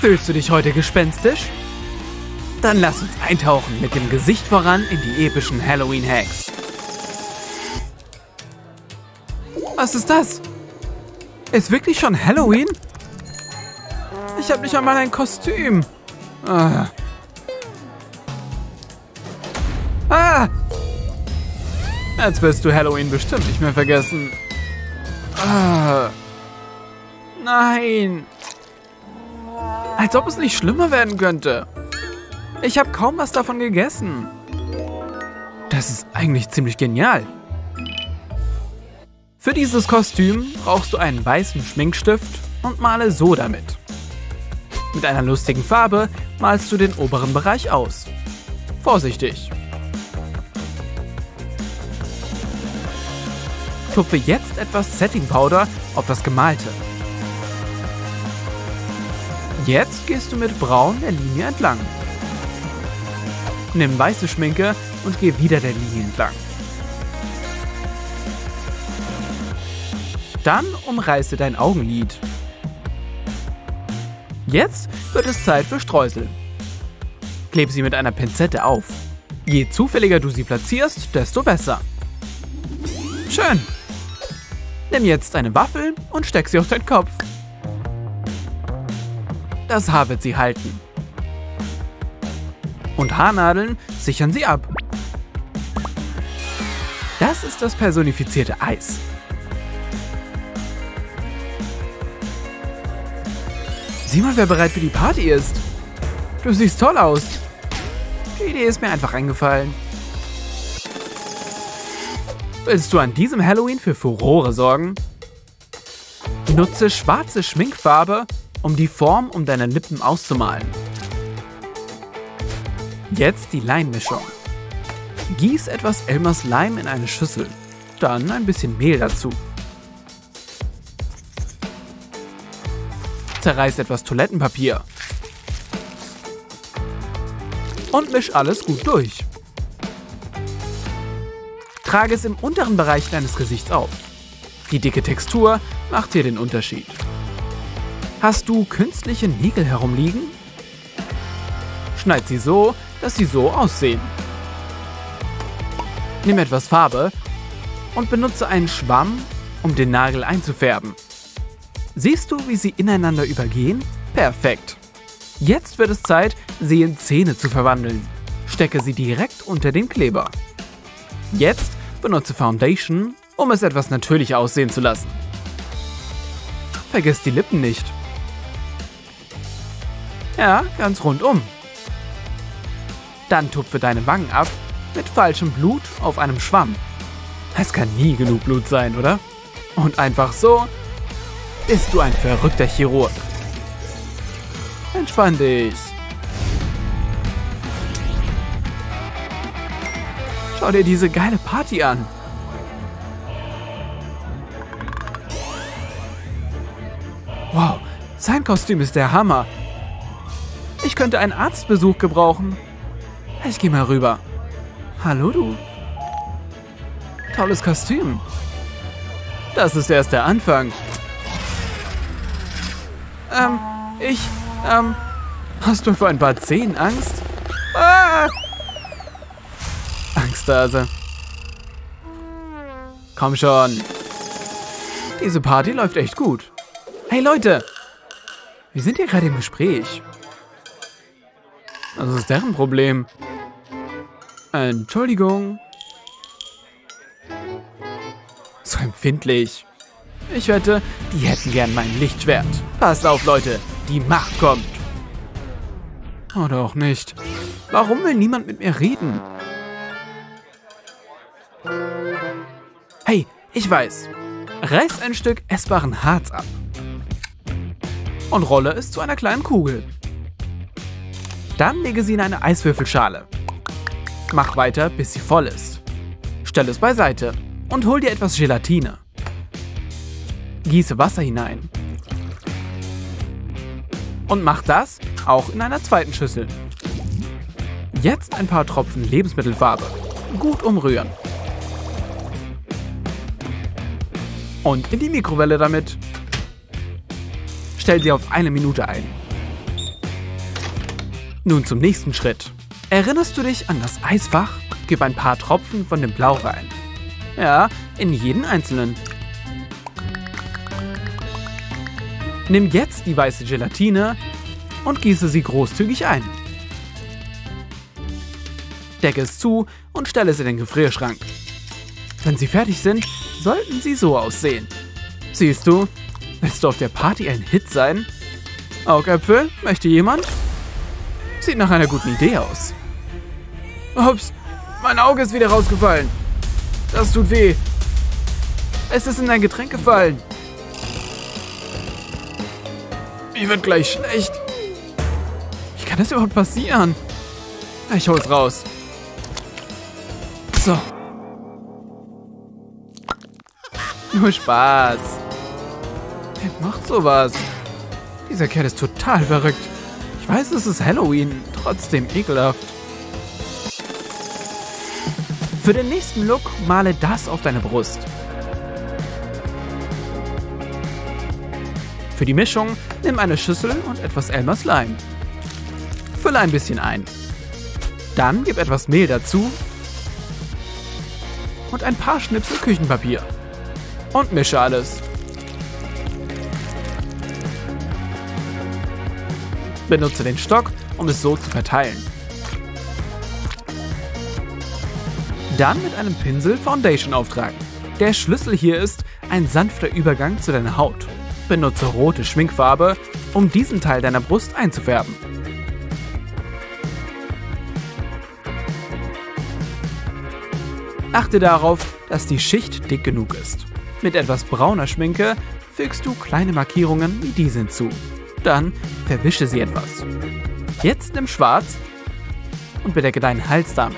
Fühlst du dich heute gespenstisch? Dann lass uns eintauchen mit dem Gesicht voran in die epischen Halloween-Hacks. Was ist das? Ist wirklich schon Halloween? Ich habe nicht einmal ein Kostüm. Jetzt wirst du Halloween bestimmt nicht mehr vergessen. Nein. Als ob es nicht schlimmer werden könnte. Ich habe kaum was davon gegessen. Das ist eigentlich ziemlich genial. Für dieses Kostüm brauchst du einen weißen Schminkstift und male so damit. Mit einer lustigen Farbe malst du den oberen Bereich aus. Vorsichtig. Tupfe jetzt etwas Setting Powder auf das Gemalte. Jetzt gehst du mit Braun der Linie entlang. Nimm weiße Schminke und geh wieder der Linie entlang. Dann umreiße dein Augenlid. Jetzt wird es Zeit für Streusel. Kleb sie mit einer Pinzette auf. Je zufälliger du sie platzierst, desto besser. Schön. Nimm jetzt eine Waffel und steck sie auf deinen Kopf. Das Haar wird sie halten. Und Haarnadeln sichern sie ab. Das ist das personifizierte Eis. Sieh mal, wer bereit für die Party ist. Du siehst toll aus. Die Idee ist mir einfach eingefallen. Willst du an diesem Halloween für Furore sorgen? Nutze schwarze Schminkfarbe, um die Form um deine Lippen auszumalen. Jetzt die Leimmischung. Gieß etwas Elmers Leim in eine Schüssel, dann ein bisschen Mehl dazu. Zerreiß etwas Toilettenpapier und misch alles gut durch. Trage es im unteren Bereich deines Gesichts auf. Die dicke Textur macht hier den Unterschied. Hast du künstliche Nägel herumliegen? Schneid sie so, dass sie so aussehen. Nimm etwas Farbe und benutze einen Schwamm, um den Nagel einzufärben. Siehst du, wie sie ineinander übergehen? Perfekt. Jetzt wird es Zeit, sie in Zähne zu verwandeln. Stecke sie direkt unter den Kleber. Jetzt benutze Foundation, um es etwas natürlich aussehen zu lassen. Vergiss die Lippen nicht. Ja, ganz rundum. Dann tupfe deine Wangen ab mit falschem Blut auf einem Schwamm. Es kann nie genug Blut sein, oder? Und einfach so... Bist du ein verrückter Chirurg? Entspann dich. Schau dir diese geile Party an. Wow, sein Kostüm ist der Hammer. Ich könnte einen Arztbesuch gebrauchen. Ich gehe mal rüber. Hallo du. Tolles Kostüm. Das ist erst der Anfang. Hast du vor ein paar Zähnen Angst? Angsthase. Komm schon. Diese Party läuft echt gut. Hey Leute, wir sind hier gerade im Gespräch. Das ist deren Problem. Entschuldigung. So empfindlich. Ich wette, die hätten gern mein Lichtschwert. Passt auf, Leute, die Macht kommt. Oder auch nicht. Warum will niemand mit mir reden? Hey, ich weiß. Reiß ein Stück essbaren Harz ab. Und rolle es zu einer kleinen Kugel. Dann lege sie in eine Eiswürfelschale. Mach weiter, bis sie voll ist. Stell es beiseite und hol dir etwas Gelatine. Gieße Wasser hinein. Und mach das auch in einer zweiten Schüssel. Jetzt ein paar Tropfen Lebensmittelfarbe. Gut umrühren. Und in die Mikrowelle damit. Stell sie auf 1 Minute ein. Nun zum nächsten Schritt. Erinnerst du dich an das Eisfach? Gib ein paar Tropfen von dem Blau rein. Ja, in jeden einzelnen. Nimm jetzt die weiße Gelatine und gieße sie großzügig ein. Decke es zu und stelle es in den Gefrierschrank. Wenn sie fertig sind, sollten sie so aussehen. Siehst du, willst du auf der Party ein Hit sein? Augäpfel, möchte jemand? Sieht nach einer guten Idee aus. Ups, mein Auge ist wieder rausgefallen. Das tut weh. Es ist in ein Getränk gefallen. Mir wird gleich schlecht. Wie kann das überhaupt passieren? Ich hol's raus. So. Nur Spaß. Wer macht sowas? Dieser Kerl ist total verrückt. Ich weiß, es ist Halloween. Trotzdem ekelhaft. Für den nächsten Look male das auf deine Brust. Für die Mischung nimm eine Schüssel und etwas Elmers Leim. Fülle ein bisschen ein. Dann gib etwas Mehl dazu und ein paar Schnipsel Küchenpapier. Und mische alles. Benutze den Stock, um es so zu verteilen. Dann mit einem Pinsel Foundation auftragen. Der Schlüssel hier ist ein sanfter Übergang zu deiner Haut. Benutze rote Schminkfarbe, um diesen Teil deiner Brust einzufärben. Achte darauf, dass die Schicht dick genug ist. Mit etwas brauner Schminke fügst du kleine Markierungen wie diese hinzu. Dann verwische sie etwas. Jetzt nimm Schwarz und bedecke deinen Hals damit.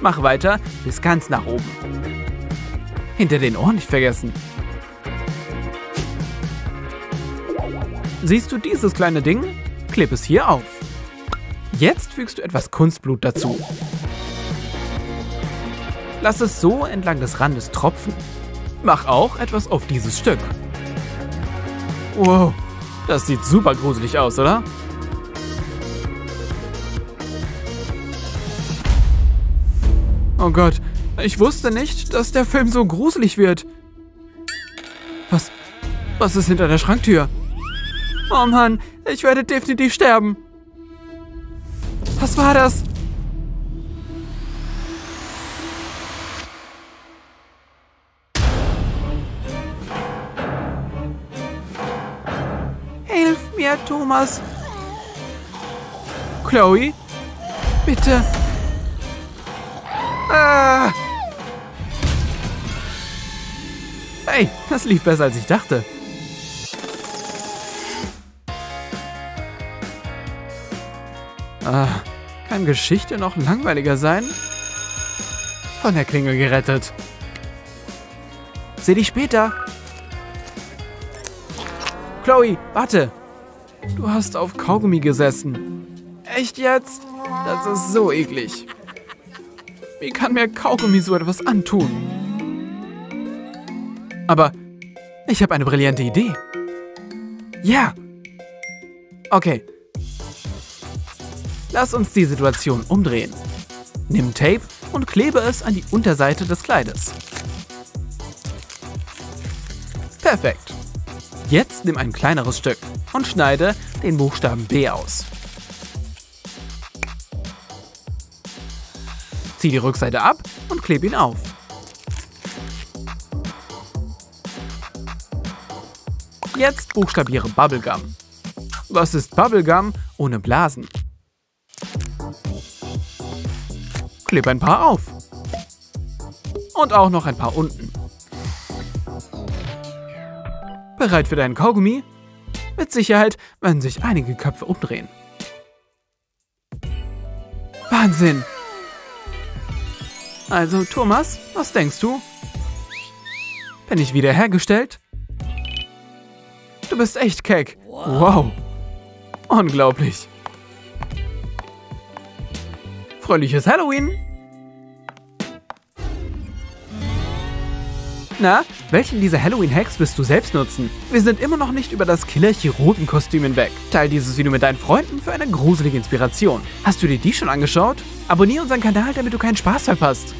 Mach weiter bis ganz nach oben. Hinter den Ohren nicht vergessen. Siehst du dieses kleine Ding? Kleb es hier auf. Jetzt fügst du etwas Kunstblut dazu. Lass es so entlang des Randes tropfen. Mach auch etwas auf dieses Stück. Wow, das sieht super gruselig aus, oder? Oh Gott, ich wusste nicht, dass der Film so gruselig wird. Was ist hinter der Schranktür? Oh Mann, ich werde definitiv sterben. Was war das? Hilf mir, Thomas. Chloe, bitte. Ah. Hey, das lief besser, als ich dachte. Ah, kann Geschichte noch langweiliger sein? Von der Klingel gerettet. Seh dich später. Chloe, warte. Du hast auf Kaugummi gesessen. Echt jetzt? Das ist so eklig. Wie kann mir Kaugummi so etwas antun? Aber ich habe eine brillante Idee. Ja. Okay. Lass uns die Situation umdrehen. Nimm Tape und klebe es an die Unterseite des Kleides. Perfekt. Jetzt nimm ein kleineres Stück und schneide den Buchstaben B aus. Zieh die Rückseite ab und klebe ihn auf. Jetzt buchstabiere Bubblegum. Was ist Bubblegum ohne Blasen? Kleb ein paar auf. Und auch noch ein paar unten. Bereit für deinen Kaugummi? Mit Sicherheit werden sich einige Köpfe umdrehen. Wahnsinn! Also, Thomas, was denkst du? Bin ich wiederhergestellt? Du bist echt keck. Wow. Unglaublich. Fröhliches Halloween! Na, welchen dieser Halloween-Hacks wirst du selbst nutzen? Wir sind immer noch nicht über das Killer-Chirurgen-Kostüm hinweg. Teil dieses Video mit deinen Freunden für eine gruselige Inspiration. Hast du dir die schon angeschaut? Abonniere unseren Kanal, damit du keinen Spaß verpasst.